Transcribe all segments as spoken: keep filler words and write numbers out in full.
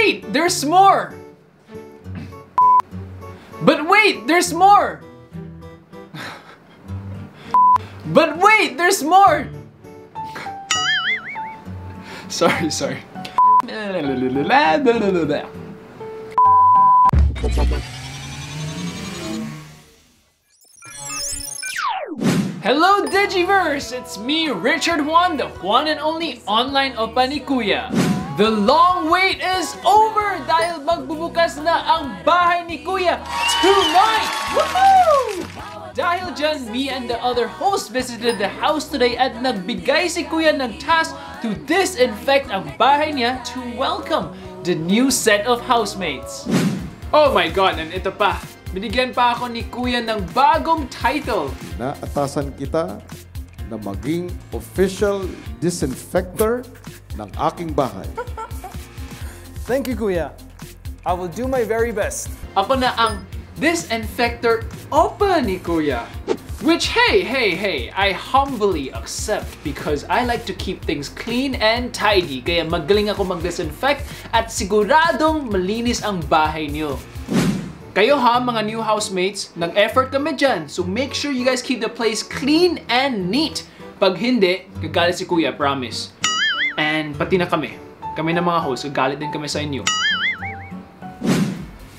wait, there's more! But wait, there's more! But wait, there's more! Sorry, sorry. Hello Digiverse! It's me, Richard Juan, the one and only online opa ni Kuya. The long wait is over dahil magbubukas na ang bahay ni Kuya tonight! Woohoo! Dahil dyan, me and the other hosts visited the house today at nagbigay si Kuya ng task to disinfect ang bahay niya to welcome the new set of housemates. Oh my God! And ito pa! Binigyan pa ako ni Kuya ng bagong title. Naatasan kita na maging official disinfector ng aking bahay. Thank you, Kuya. I will do my very best. Ako na ang disinfector opa ni Kuya. Which, hey, hey, hey, I humbly accept because I like to keep things clean and tidy. Kaya magaling ako mag-disinfect at siguradong malinis ang bahay niyo. Kayo ha, mga new housemates, nag-effort kami dyan. So make sure you guys keep the place clean and neat. Pag hindi, gagalit si Kuya, promise. And pati na kami. Kami na mga hosts, gagalit din kami sa inyo.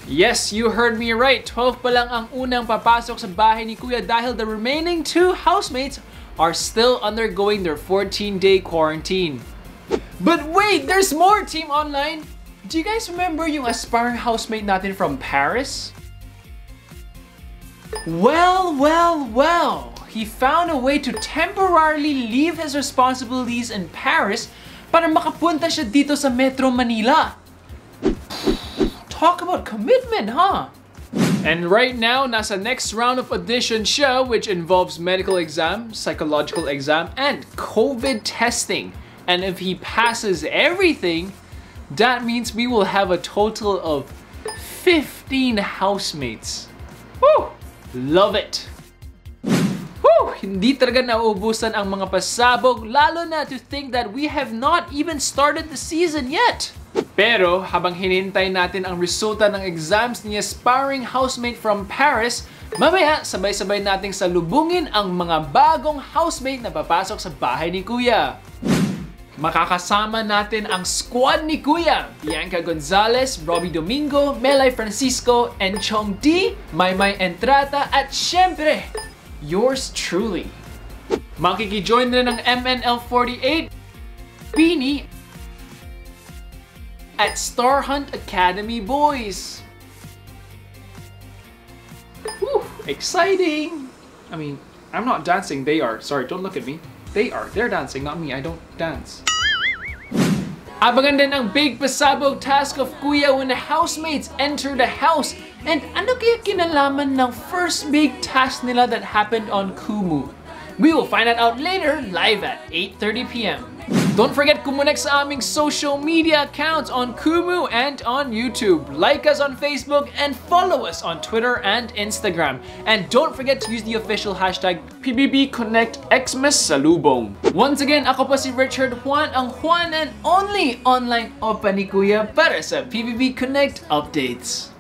Yes, you heard me right. twelve pa lang ang unang papasok sa bahay ni Kuya dahil the remaining two housemates are still undergoing their fourteen day quarantine. But wait, there's more, Team Online! Do you guys remember yung aspiring housemate natin from Paris? Well, well, well! He found a way to temporarily leave his responsibilities in Paris para makapunta siya dito sa Metro Manila. Talk about commitment, huh? And right now, nasa next round of audition siya, which involves medical exam, psychological exam, and COVID testing. And if he passes everything, that means we will have a total of fifteen housemates. Woo! Love it! Woo! Hindi talaga nauubusan ang mga pasabog, lalo na to think that we have not even started the season yet! Pero habang hinintay natin ang resulta ng exams ni aspiring housemate from Paris, mamaya sabay-sabay nating salubungin ang mga bagong housemate na papasok sa bahay ni Kuya. Makakasama natin ang squad ni Kuya, Bianca Gonzalez, Robbie Domingo, Melay Francisco, and Chong-D, Maymay Entrata, at syempre, yours truly. Makikijoin na ng M N L forty-eight, Pini, at Star Hunt Academy Boys. Woo, exciting! I mean, I'm not dancing, they are. Sorry, don't look at me. They are. They're dancing, not me. I don't dance. Abangan din ang big pasabog task of Kuya when the housemates enter the house. And ano kaya kinalaman ng first big task nila that happened on Kumu? We will find that out later, live at eight thirty p m Don't forget kumunek sa aming social media accounts on Kumu and on YouTube. Like us on Facebook and follow us on Twitter and Instagram. And don't forget to use the official hashtag P B B Connect Xmas Salubong. Once again, ako pa si Richard Juan, ang Juan and only online opa ni Kuya para sa P B B Connect updates.